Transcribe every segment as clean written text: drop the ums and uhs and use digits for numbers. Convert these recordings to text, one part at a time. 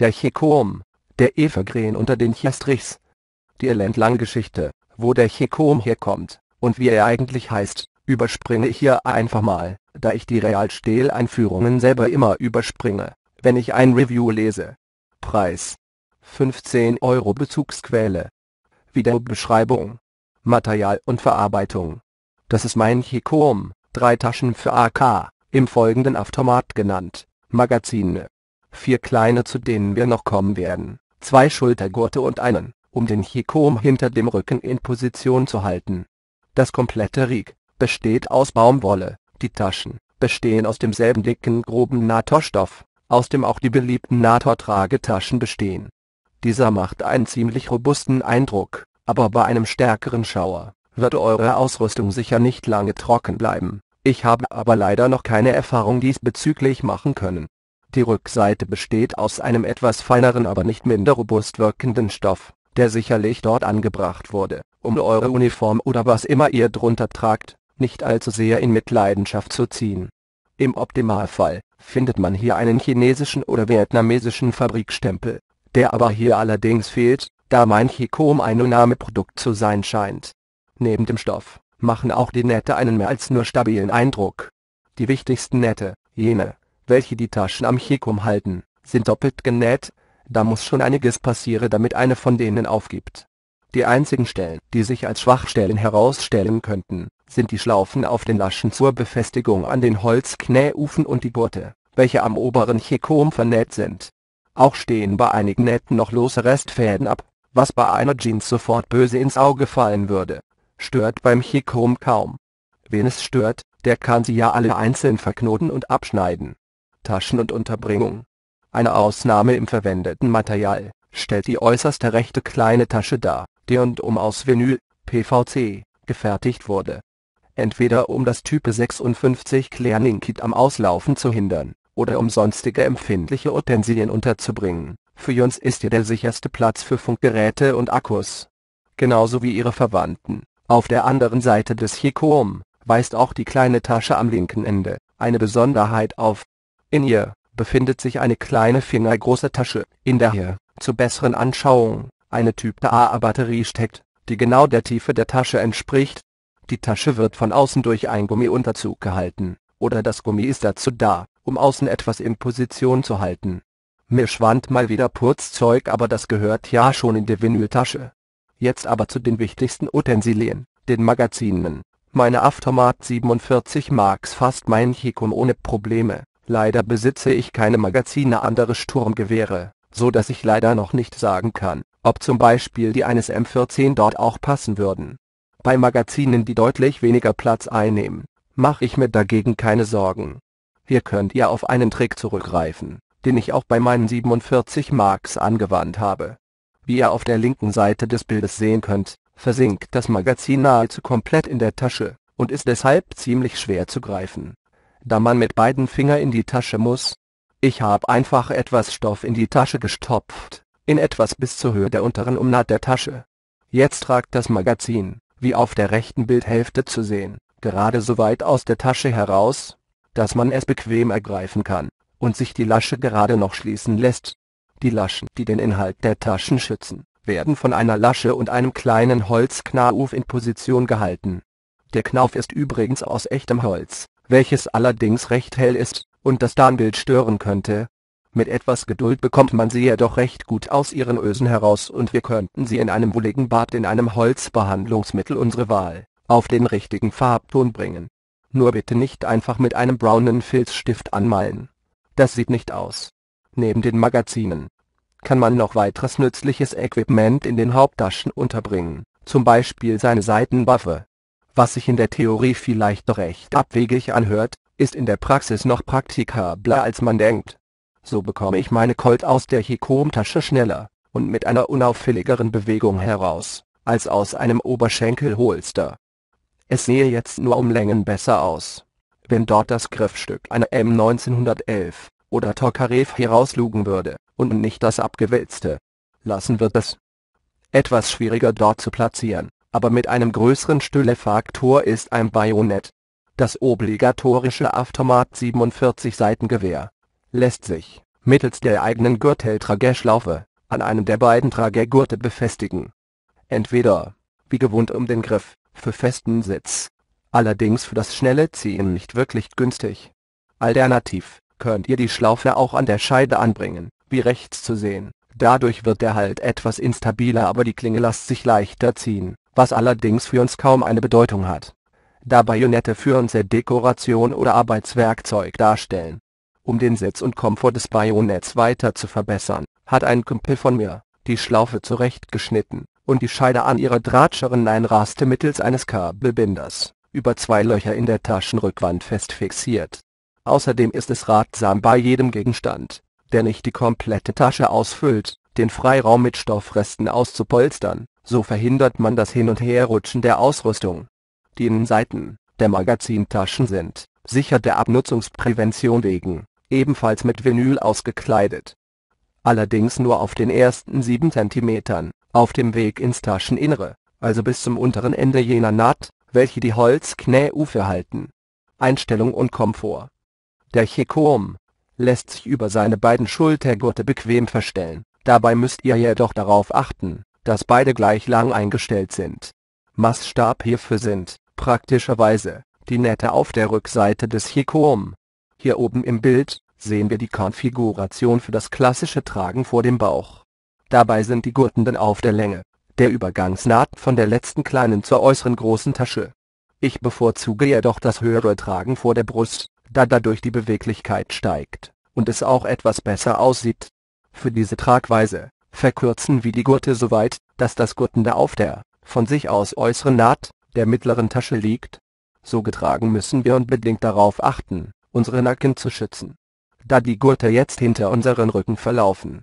der Chicom, der Evergreen unter den Chiastrichs. Die elendlange Geschichte, wo der Chicom herkommt, und wie er eigentlich heißt, überspringe ich hier einfach mal, da ich die Realstil-Einführungen selber immer überspringe, wenn ich ein Review lese. Preis: 15 € Bezugsquelle. Videobeschreibung. Material und Verarbeitung. Das ist mein Chicom, 3 Taschen für AK, im folgenden Automat genannt, Magazine. 4 kleine, zu denen wir noch kommen werden, 2 Schultergurte und einen, um den Chicom hinter dem Rücken in Position zu halten. Das komplette Rig besteht aus Baumwolle, die Taschen bestehen aus demselben dicken groben NATO-Stoff, aus dem auch die beliebten NATO-Tragetaschen bestehen. Dieser macht einen ziemlich robusten Eindruck, aber bei einem stärkeren Schauer wird eure Ausrüstung sicher nicht lange trocken bleiben. Ich habe aber leider noch keine Erfahrung diesbezüglich machen können. Die Rückseite besteht aus einem etwas feineren, aber nicht minder robust wirkenden Stoff, der sicherlich dort angebracht wurde, um eure Uniform oder was immer ihr drunter tragt, nicht allzu sehr in Mitleidenschaft zu ziehen. Im Optimalfall findet man hier einen chinesischen oder vietnamesischen Fabrikstempel, der aber hier allerdings fehlt, da mein Chicom ein Uname-Produkt zu sein scheint. Neben dem Stoff machen auch die Nähte einen mehr als nur stabilen Eindruck. Die wichtigsten Nähte, jene, welche die Taschen am Chicom halten, sind doppelt genäht, da muss schon einiges passieren, damit eine von denen aufgibt. Die einzigen Stellen, die sich als Schwachstellen herausstellen könnten, sind die Schlaufen auf den Laschen zur Befestigung an den Holzknäufen und die Gurte, welche am oberen Chicom vernäht sind. Auch stehen bei einigen Nähten noch lose Restfäden ab, was bei einer Jeans sofort böse ins Auge fallen würde. Stört beim Chicom kaum. Wen es stört, der kann sie ja alle einzeln verknoten und abschneiden. Taschen und Unterbringung. Eine Ausnahme im verwendeten Material stellt die äußerste rechte kleine Tasche dar, die und um aus Vinyl, PVC, gefertigt wurde. Entweder um das Type 56 Clearning-Kit am Auslaufen zu hindern, oder um sonstige empfindliche Utensilien unterzubringen. Für uns ist hier der sicherste Platz für Funkgeräte und Akkus. Genauso wie ihre Verwandten. Auf der anderen Seite des Chicom weist auch die kleine Tasche am linken Ende eine Besonderheit auf. In ihr befindet sich eine kleine fingergroße Tasche, in der hier, zur besseren Anschauung, eine Typ-AA-Batterie steckt, die genau der Tiefe der Tasche entspricht. Die Tasche wird von außen durch einen Gummiunterzug gehalten, oder das Gummi ist dazu da, um außen etwas in Position zu halten. Mir schwand mal wieder Putzzeug, aber das gehört ja schon in die Vinyltasche. Jetzt aber zu den wichtigsten Utensilien, den Magazinen. Meine Automat 47 Marks fasst mein Chicom ohne Probleme. Leider besitze ich keine Magazine anderer Sturmgewehre, so dass ich leider noch nicht sagen kann, ob zum Beispiel die eines M14 dort auch passen würden. Bei Magazinen, die deutlich weniger Platz einnehmen, mache ich mir dagegen keine Sorgen. Hier könnt ihr auf einen Trick zurückgreifen, den ich auch bei meinen 47 Marks angewandt habe. Wie ihr auf der linken Seite des Bildes sehen könnt, versinkt das Magazin nahezu komplett in der Tasche und ist deshalb ziemlich schwer zu greifen, da man mit beiden Fingern in die Tasche muss. Ich habe einfach etwas Stoff in die Tasche gestopft, in etwas bis zur Höhe der unteren Umnaht der Tasche. Jetzt tragt das Magazin, wie auf der rechten Bildhälfte zu sehen, gerade so weit aus der Tasche heraus, dass man es bequem ergreifen kann und sich die Lasche gerade noch schließen lässt. Die Laschen, die den Inhalt der Taschen schützen, werden von einer Lasche und einem kleinen Holzknauf in Position gehalten. Der Knauf ist übrigens aus echtem Holz, welches allerdings recht hell ist und das Tarnbild stören könnte. Mit etwas Geduld bekommt man sie jedoch recht gut aus ihren Ösen heraus und wir könnten sie in einem wohligen Bad in einem Holzbehandlungsmittel unserer Wahl auf den richtigen Farbton bringen. Nur bitte nicht einfach mit einem braunen Filzstift anmalen. Das sieht nicht aus. Neben den Magazinen kann man noch weiteres nützliches Equipment in den Haupttaschen unterbringen, zum Beispiel seine Seitenwaffe. Was sich in der Theorie vielleicht noch recht abwegig anhört, ist in der Praxis noch praktikabler als man denkt. So bekomme ich meine Colt aus der Chicom-Tasche schneller und mit einer unauffälligeren Bewegung heraus, als aus einem Oberschenkelholster. Es sehe jetzt nur um Längen besser aus, wenn dort das Griffstück einer M1911 oder Tokarev herauslugen würde, und nicht das abgewälzte. Lassen wird es etwas schwieriger dort zu platzieren, aber mit einem größeren Stühle-Faktor ist ein Bajonett. Das obligatorische Automat 47 Seitengewehr lässt sich, mittels der eigenen Gürteltragerschlaufe an einem der beiden Tragergurte befestigen. Entweder, wie gewohnt um den Griff, für festen Sitz, allerdings für das schnelle Ziehen nicht wirklich günstig. Alternativ, könnt ihr die Schlaufe auch an der Scheide anbringen, wie rechts zu sehen, dadurch wird der Halt etwas instabiler, aber die Klinge lässt sich leichter ziehen, was allerdings für uns kaum eine Bedeutung hat, da Bajonette für uns Dekoration oder Arbeitswerkzeug darstellen. Um den Sitz und Komfort des Bajonetts weiter zu verbessern, hat ein Kumpel von mir die Schlaufe zurechtgeschnitten und die Scheide an ihre Drahtscheren einraste mittels eines Kabelbinders über zwei Löcher in der Taschenrückwand fest fixiert. Außerdem ist es ratsam, bei jedem Gegenstand, der nicht die komplette Tasche ausfüllt, den Freiraum mit Stoffresten auszupolstern, so verhindert man das Hin- und Herrutschen der Ausrüstung. Die Innenseiten der Magazintaschen sind, sicher der Abnutzungsprävention wegen, ebenfalls mit Vinyl ausgekleidet. Allerdings nur auf den ersten 7 cm, auf dem Weg ins Tascheninnere, also bis zum unteren Ende jener Naht, welche die Holzknäufe halten. Einstellung und Komfort. Der Chicom lässt sich über seine beiden Schultergurte bequem verstellen, dabei müsst ihr jedoch darauf achten, dass beide gleich lang eingestellt sind. Maßstab hierfür sind, praktischerweise, die Nähte auf der Rückseite des Chicom. Hier oben im Bild sehen wir die Konfiguration für das klassische Tragen vor dem Bauch. Dabei sind die Gurten dann auf der Länge der Übergangsnaht von der letzten kleinen zur äußeren großen Tasche. Ich bevorzuge jedoch das höhere Tragen vor der Brust, da dadurch die Beweglichkeit steigt und es auch etwas besser aussieht. Für diese Tragweise verkürzen wir die Gurte so weit, dass das Gurtende auf der von sich aus äußeren Naht der mittleren Tasche liegt. So getragen müssen wir unbedingt darauf achten, unsere Nacken zu schützen. Da die Gurte jetzt hinter unseren Rücken verlaufen,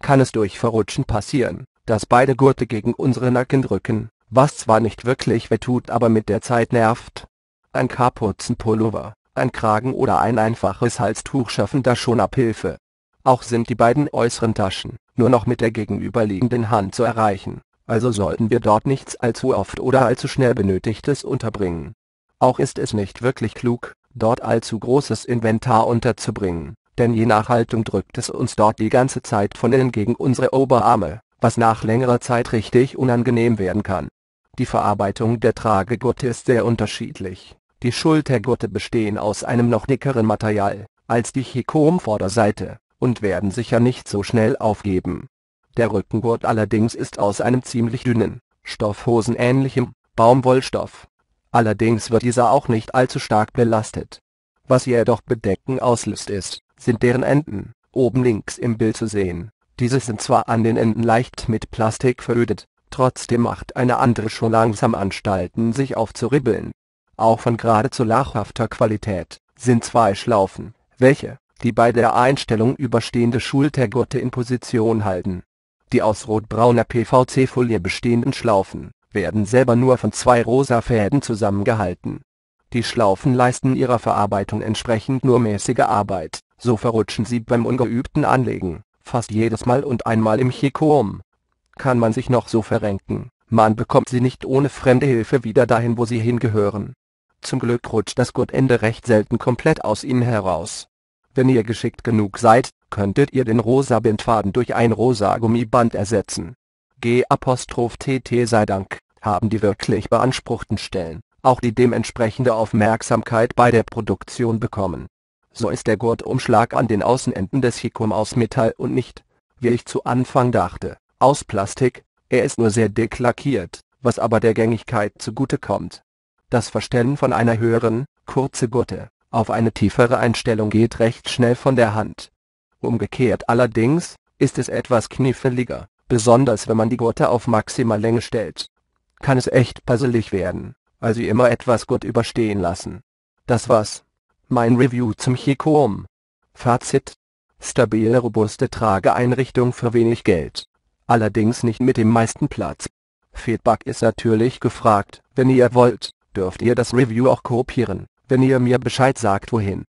kann es durch Verrutschen passieren, dass beide Gurte gegen unsere Nacken drücken, was zwar nicht wirklich wehtut, aber mit der Zeit nervt. Ein Kapuzenpullover, ein Kragen oder ein einfaches Halstuch schaffen da schon Abhilfe. Auch sind die beiden äußeren Taschen nur noch mit der gegenüberliegenden Hand zu erreichen, also sollten wir dort nichts allzu oft oder allzu schnell Benötigtes unterbringen. Auch ist es nicht wirklich klug, dort allzu großes Inventar unterzubringen, denn je nach Haltung drückt es uns dort die ganze Zeit von innen gegen unsere Oberarme, was nach längerer Zeit richtig unangenehm werden kann. Die Verarbeitung der Tragegurte ist sehr unterschiedlich. Die Schultergurte bestehen aus einem noch dickeren Material als die Chicom-Vorderseite und werden sicher nicht so schnell aufgeben. Der Rückengurt allerdings ist aus einem ziemlich dünnen, stoffhosenähnlichem Baumwollstoff. Allerdings wird dieser auch nicht allzu stark belastet. Was jedoch Bedecken auslöst ist, sind deren Enden, oben links im Bild zu sehen. Diese sind zwar an den Enden leicht mit Plastik verödet, trotzdem macht eine andere schon langsam Anstalten, sich aufzuribbeln. Auch von geradezu lachhafter Qualität sind zwei Schlaufen, welche die bei der Einstellung überstehende Schultergurte in Position halten. Die aus rotbrauner PVC-Folie bestehenden Schlaufen werden selber nur von zwei rosa Fäden zusammengehalten. Die Schlaufen leisten ihrer Verarbeitung entsprechend nur mäßige Arbeit, so verrutschen sie beim ungeübten Anlegen fast jedes Mal, und einmal im Chicom kann man sich noch so verrenken, man bekommt sie nicht ohne fremde Hilfe wieder dahin, wo sie hingehören. Zum Glück rutscht das Gurtende recht selten komplett aus ihnen heraus. Wenn ihr geschickt genug seid, könntet ihr den rosa Bindfaden durch ein rosa Gummiband ersetzen. G.tt sei Dank, haben die wirklich beanspruchten Stellen auch die dementsprechende Aufmerksamkeit bei der Produktion bekommen. So ist der Gurtumschlag an den Außenenden des Chicom aus Metall und nicht, wie ich zu Anfang dachte, aus Plastik. Er ist nur sehr dick lackiert, was aber der Gängigkeit zugute kommt. Das Verstellen von einer höheren, kurze Gurte auf eine tiefere Einstellung geht recht schnell von der Hand. Umgekehrt allerdings ist es etwas kniffliger, besonders wenn man die Gurte auf Maximallänge stellt. Kann es echt puzzelig werden, also immer etwas gut überstehen lassen. Das war's. Mein Review zum Chicom. Fazit: stabile, robuste Trageeinrichtung für wenig Geld. Allerdings nicht mit dem meisten Platz. Feedback ist natürlich gefragt. Wenn ihr wollt, dürft ihr das Review auch kopieren, wenn ihr mir Bescheid sagt, wohin.